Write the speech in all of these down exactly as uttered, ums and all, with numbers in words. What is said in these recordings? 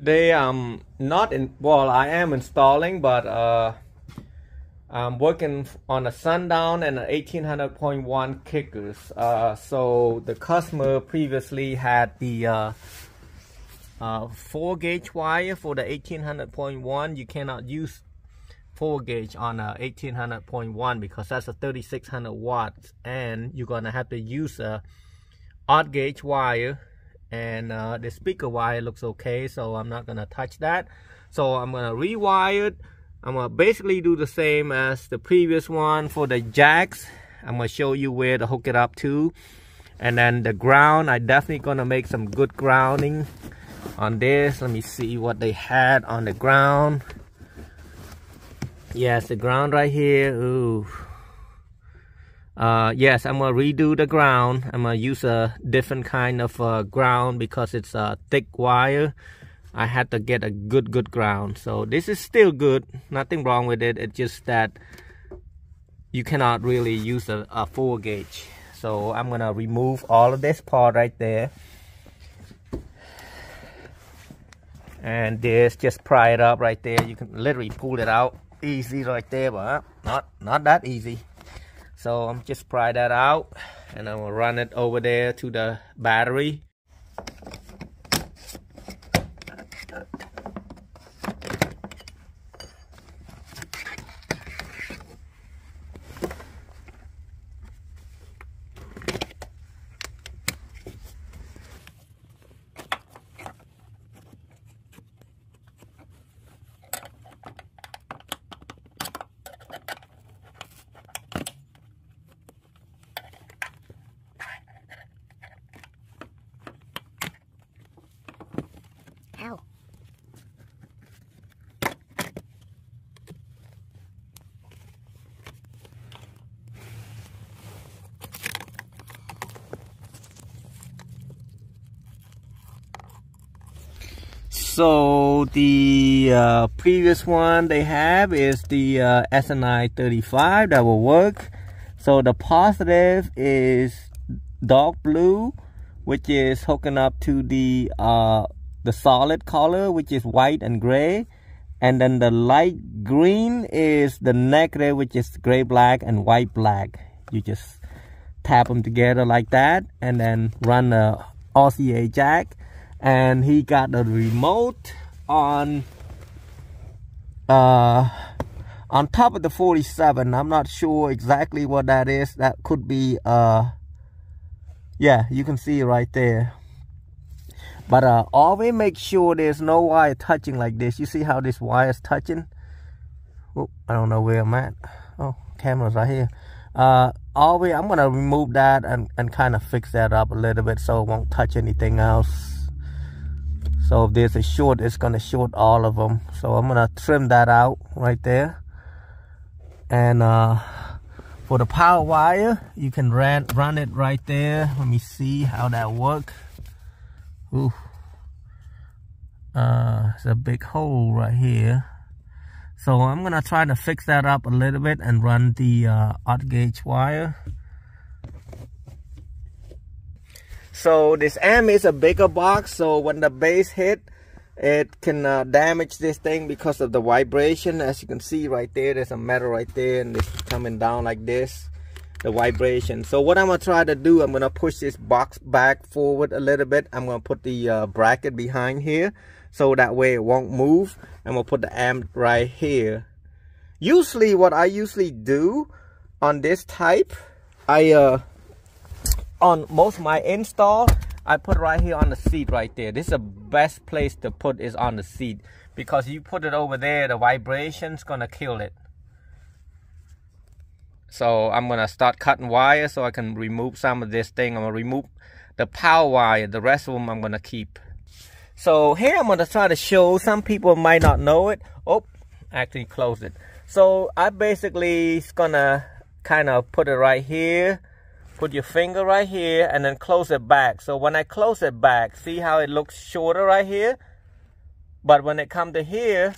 Today I'm not in, well, I am installing, but uh, I'm working on a Sundown and an eighteen hundred point one kickers. Uh, so the customer previously had the uh, uh, four gauge wire for the eighteen hundred point one. You cannot use four gauge on a eighteen hundred point one because that's a thirty-six hundred watts, and you're gonna have to use a odd gauge wire. And uh, the speaker wire looks okay, so I'm not gonna touch that. So I'm gonna rewire it. I'm gonna basically do the same as the previous one for the jacks. I'm gonna show you where to hook it up to. And then the ground, I definitely gonna make some good grounding on this. Let me see what they had on the ground. Yes, the ground right here. Ooh. Uh, yes, I'm gonna redo the ground. I'm gonna use a different kind of uh, ground because it's a uh, thick wire. I had to get a good, good ground. So this is still good. Nothing wrong with it. It's just that you cannot really use a, a four gauge. So I'm gonna remove all of this part right there. And this, just pry it up right there. You can literally pull it out easy right there, but not, not that easy. So I'm just pry that out, and I'm gonna run it over there to the battery. So the uh, previous one they have is the uh, S N I thirty-five that will work. So the positive is dark blue, which is hooking up to the uh, the solid color, which is white and gray. And then the light green is the negative, which is gray black and white black. You just tap them together like that and then run a R C A jack. And he got the remote on uh, on top of the forty-seven. I'm not sure exactly what that is. That could be, uh, yeah, you can see it right there. But uh, always make sure there's no wire touching like this. You see how this wire is touching? Oh, I don't know where I'm at. Oh, camera's right here. Uh, always, I'm gonna remove that and, and kind of fix that up a little bit so it won't touch anything else. So if there's a short, it's going to short all of them. So I'm going to trim that out right there. And uh, for the power wire, you can ran, run it right there. Let me see how that works. Ooh. Uh, it's a big hole right here. So I'm going to try to fix that up a little bit and run the uh, odd gauge wire. So this amp is a bigger box, so when the bass hit, it can uh, damage this thing because of the vibration. As you can see right there, there's a metal right there, and it's coming down like this, the vibration. So what I'm going to try to do, I'm going to push this box back forward a little bit. I'm going to put the uh, bracket behind here, so that way it won't move. I'm going to put the amp right here. Usually, what I usually do on this type, I... Uh, on most of my install, I put right here on the seat right there. This is the best place to put is on the seat, because you put it over there, the vibration's gonna kill it. So I'm gonna start cutting wire so I can remove some of this thing. I'm gonna remove the power wire. The rest of them I'm gonna keep. So here I'm gonna try to show, some people might not know it. Oh, actually close it. So I basically gonna kind of put it right here. Put your finger right here and then close it back. So when I close it back, see how it looks shorter right here? But when it comes to here,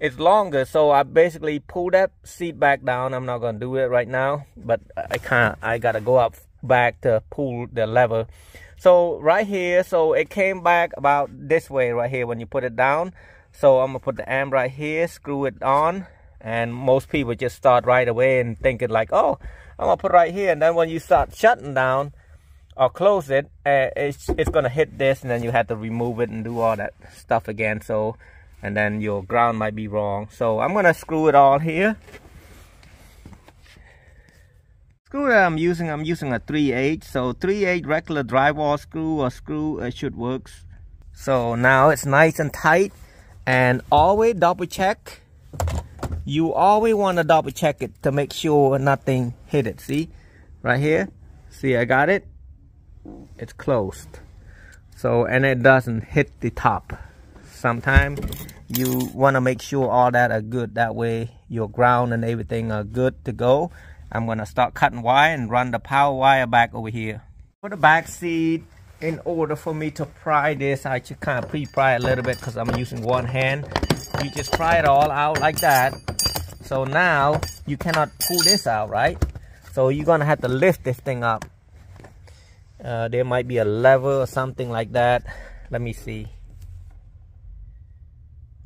it's longer. So I basically pull that seat back down. I'm not gonna do it right now, but I kinda, I gotta go up back to pull the lever. So right here, so it came back about this way right here when you put it down. So I'm gonna put the amp right here, screw it on, and most people just start right away and think it like, oh, I'm gonna put it right here, and then when you start shutting down or close it, uh, it's, it's gonna hit this, and then you have to remove it and do all that stuff again. So, and then your ground might be wrong. So I'm gonna screw it all here. Screw that I'm using, I'm using a three eighths. So three eighths regular drywall screw or screw, it should work. So now it's nice and tight, and always double check. You always want to double check it to make sure nothing hit it. See, right here, see, I got it, it's closed. So, and it doesn't hit the top. Sometimes you want to make sure all that are good, that way your ground and everything are good to go. I'm gonna start cutting wire and run the power wire back over here. For the back seat, in order for me to pry this, I just kind of pre-pry a little bit because I'm using one hand. You just pry it all out like that. So now you cannot pull this out, right? So you're gonna have to lift this thing up. Uh, there might be a lever or something like that. Let me see.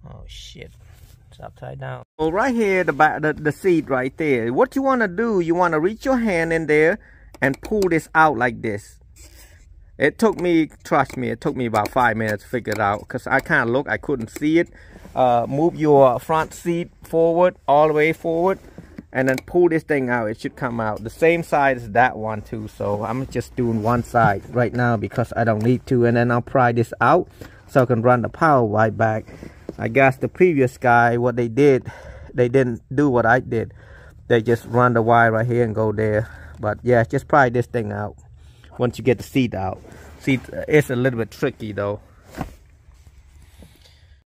Oh shit. Upside down. So right here, the back, the, the seat right there, what you want to do, you want to reach your hand in there and pull this out like this. It took me, trust me, it took me about five minutes to figure it out because I kind of looked, I couldn't see it. Uh, move your front seat forward, all the way forward, and then pull this thing out. It should come out the same side as that one too. So I'm just doing one side right now because I don't need to, and then I'll pry this out so I can run the power wire back. I guess the previous guy, what they did, they didn't do what I did. They just run the wire right here and go there. But yeah, just pry this thing out once you get the seat out. See, it's a little bit tricky though.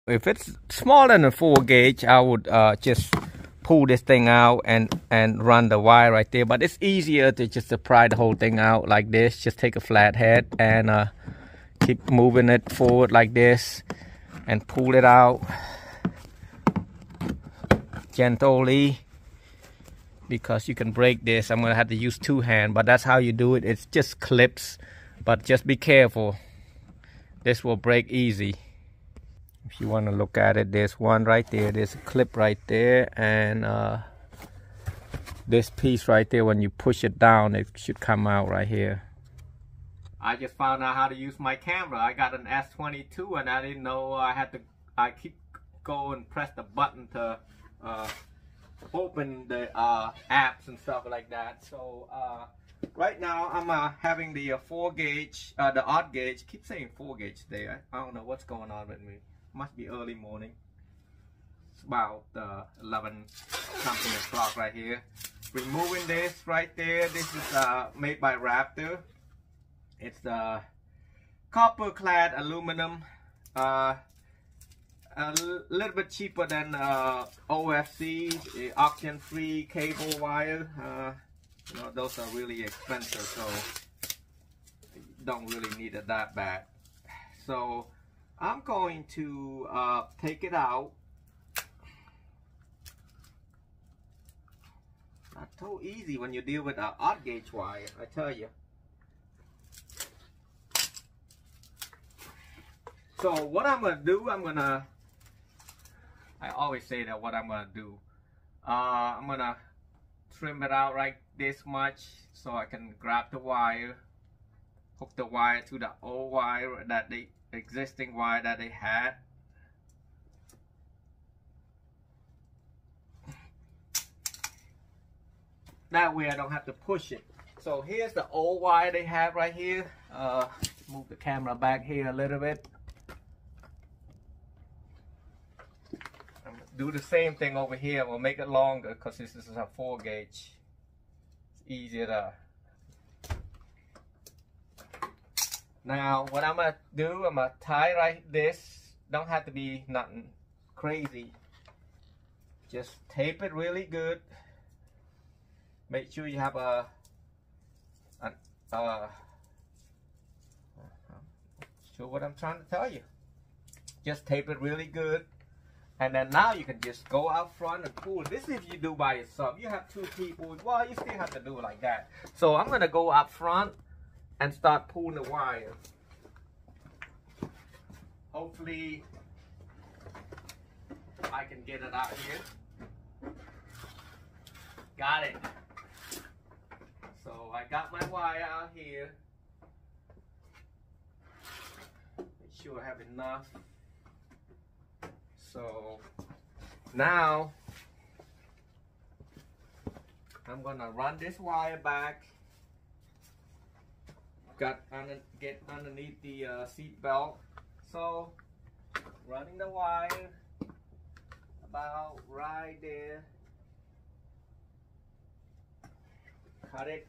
If it's smaller than a four gauge, I would uh, just pull this thing out and, and run the wire right there. But it's easier to just to pry the whole thing out like this. Just take a flat head and uh, keep moving it forward like this. And pull it out gently because you can break this. I'm gonna have to use two hands, but that's how you do it. It's just clips, but just be careful. This will break easy. If you want to look at it, there's one right there. There's a clip right there, and uh, this piece right there. When you push it down, it should come out right here. I just found out how to use my camera. I got an S twenty-two and I didn't know I had to, I keep go and press the button to uh, open the uh, apps and stuff like that. So uh, right now I'm uh, having the uh, four gauge, uh, the odd gauge, keep saying four gauge there. I don't know what's going on with me. Must be early morning. It's about uh, eleven something o'clock right here. Removing this right there. This is uh, made by Raptor. It's the copper clad aluminum, uh, a little bit cheaper than uh, O F C, auction free cable wire. Uh, you know, those are really expensive, so you don't really need it that bad. So I'm going to uh, take it out. Not so easy when you deal with an odd gauge wire, I tell you. So what I'm gonna do, I'm gonna, I always say that what I'm gonna do, uh, I'm gonna trim it out like this much so I can grab the wire, hook the wire to the old wire, that the existing wire that they had. That way I don't have to push it. So here's the old wire they have right here. Uh, move the camera back here a little bit. Do the same thing over here. We'll make it longer because this is a four gauge. It's easier to. Now what I'm gonna do, I'm gonna tie right this. Don't have to be nothing crazy. Just tape it really good. Make sure you have a, an, uh, I'm sure what I'm trying to tell you. Just tape it really good. And then now you can just go out front and pull. This is if you do by yourself. You have two people. Well, you still have to do it like that. So I'm going to go up front and start pulling the wire. Hopefully I can get it out here. Got it. So I got my wire out here. Make sure I have enough. So now I'm gonna run this wire back. Got under, get underneath the uh, seat belt. So running the wire about right there. Cut it.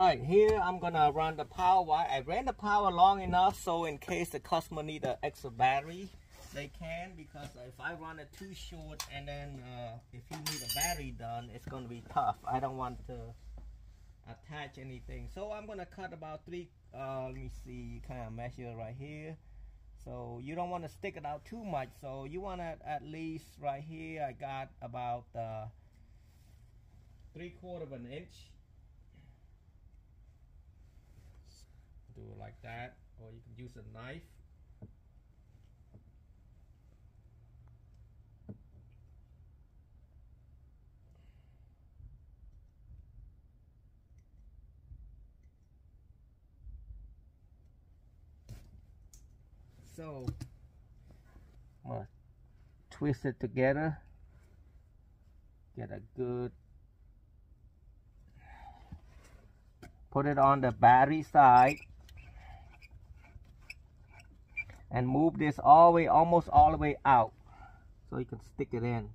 Alright, here I'm gonna run the power wire. I ran the power long enough so in case the customer need an extra battery, they can, because if I run it too short and then uh, if you need a battery done, it's gonna be tough. I don't want to attach anything. So I'm gonna cut about three, uh, let me see, kind of measure right here. So you don't want to stick it out too much. So you want to at least right here, I got about uh, three quarter of an inch. Do it like that, or you can use a knife. So I'm gonna twist it together, get a good, put it on the battery side. And move this all the way, almost all the way out, so you can stick it in.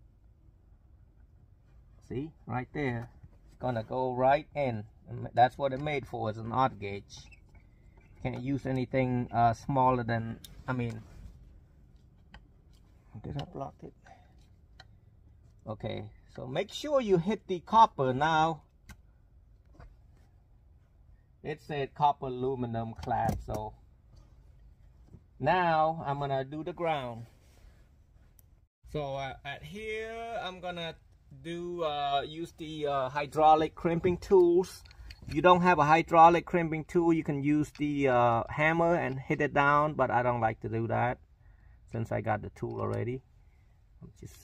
See, right there, it's gonna go right in. And that's what it made for. It's an odd gauge. Can't use anything uh, smaller than. I mean, did I block it? Okay. So make sure you hit the copper now. It said copper aluminum clad, so. Now I'm gonna do the ground. So uh, at here I'm gonna do uh, use the uh, hydraulic crimping tools. If you don't have a hydraulic crimping tool, you can use the uh, hammer and hit it down. But I don't like to do that since I got the tool already. Just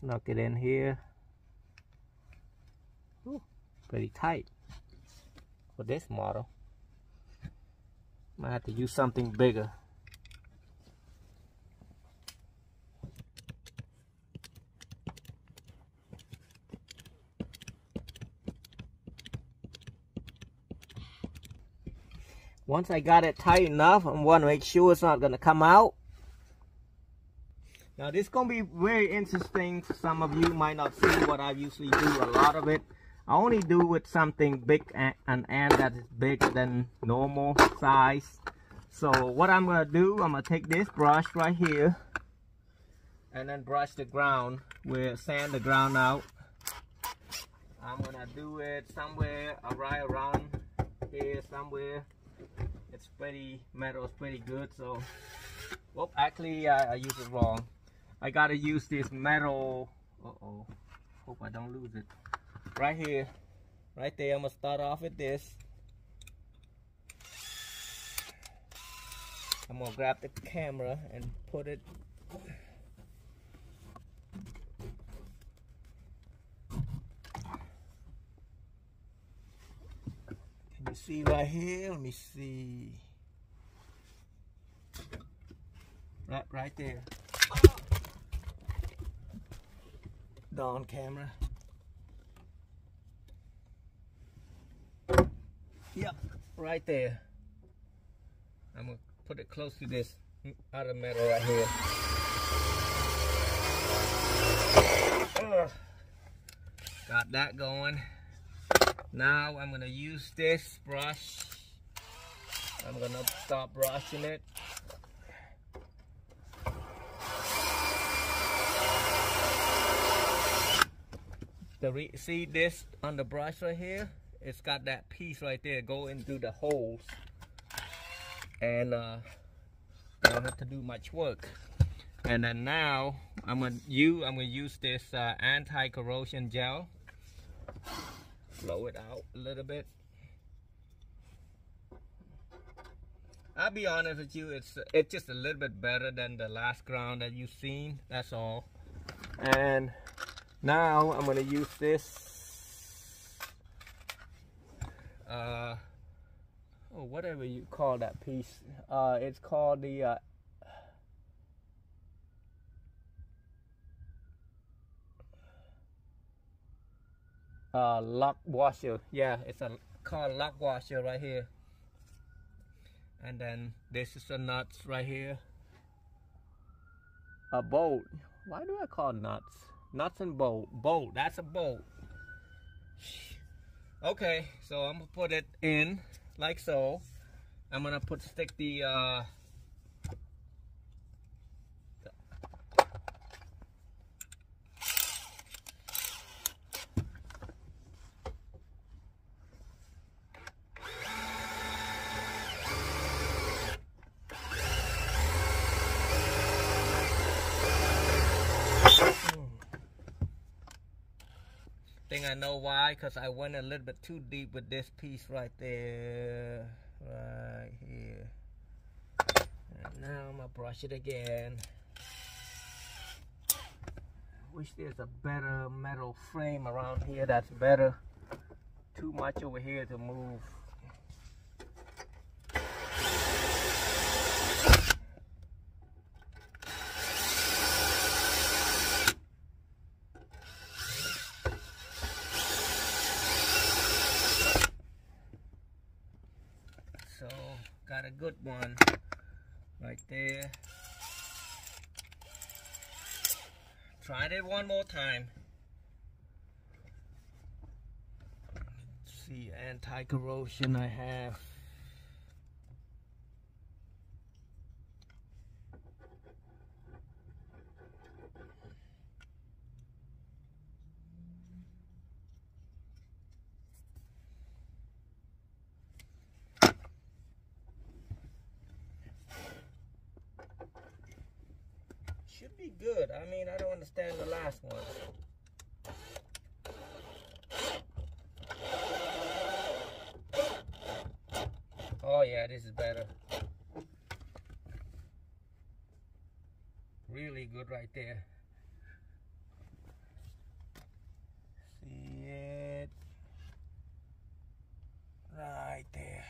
snuck it in here. Ooh, pretty tight for this model. Might have to use something bigger. Once I got it tight enough, I want to make sure it's not going to come out. Now this is going to be very interesting. Some of you might not see what I usually do. A lot of it, I only do with something big, an end that is bigger than normal size. So what I'm going to do, I'm going to take this brush right here and then brush the ground. We'll sand the ground out. I'm going to do it somewhere right around here somewhere. It's pretty, metal is pretty good, so, whoop, actually uh, I used it wrong. I gotta use this metal, uh-oh, hope I don't lose it. Right here, right there, I'm gonna start off with this. I'm gonna grab the camera and put it. See right here, let me see. Right right there. Down camera. Yep, right there. I'm gonna put it close to this other metal right here. Ugh. Got that going. Now I'm gonna use this brush. I'm gonna start brushing it. The re see this on the brush right here? It's got that piece right there go into the holes, and uh, I don't have to do much work. And then now I'm gonna you I'm gonna use this uh, anti-corrosion gel. Blow it out a little bit. I'll be honest with you, it's it's just a little bit better than the last ground that you've seen. That's all. And now I'm gonna use this. Uh, or whatever you call that piece. Uh, it's called the uh, uh, lock washer. Yeah, it's a called lock washer right here. And then this is the nuts right here. A bolt. Why do I call nuts? Nuts and bolt. Bolt. That's a bolt. Okay, so I'm gonna put it in like so. I'm gonna put stick the uh, I know why, because I went a little bit too deep with this piece right there, right here. And now I'm gonna brush it again. I wish there's a better metal frame around here that's better. Too much over here to move. Got a good one right there. Tried it one more time. Let's see, anti-corrosion I have. Should be good. I mean, I don't understand the last one. Oh yeah, this is better. Really good right there. See it? Right there.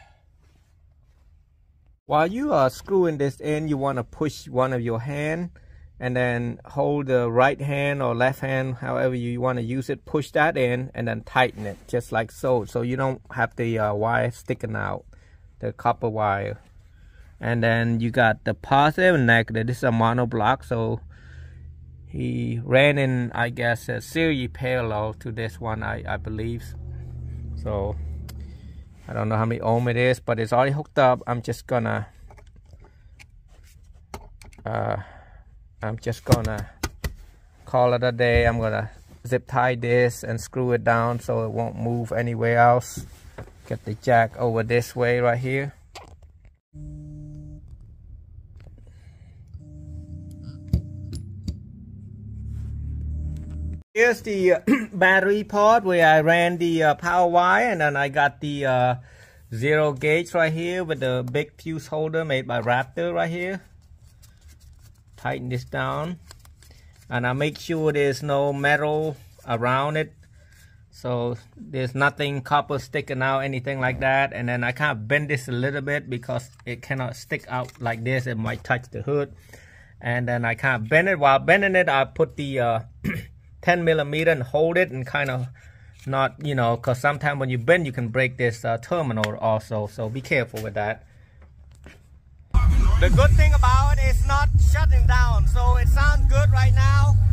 While you are screwing this in, you want to push one of your hand. And then hold the right hand or left hand, however you want to use it. Push that in and then tighten it, just like so. So you don't have the uh, wire sticking out, the copper wire. And then you got the positive and negative. This is a monoblock, so he ran in, I guess, a series parallel to this one, I, I believe. So I don't know how many ohm it is, but it's already hooked up. I'm just gonna... Uh, I'm just gonna call it a day. I'm gonna zip tie this and screw it down so it won't move anywhere else. Get the jack over this way right here. Here's the uh, battery part where I ran the uh, power wire, and then I got the uh, zero gauge right here with the big fuse holder made by Raptor right here. Tighten this down, and I make sure there's no metal around it, so there's nothing copper sticking out, anything like that. And then I kind of bend this a little bit because it cannot stick out like this, it might touch the hood. And then I kind of bend it. While bending it, I put the uh, ten millimeter and hold it and kind of not, you know, because sometimes when you bend you can break this uh, terminal also, so be careful with that. The good thing about it is not shutting down, so it sounds good right now.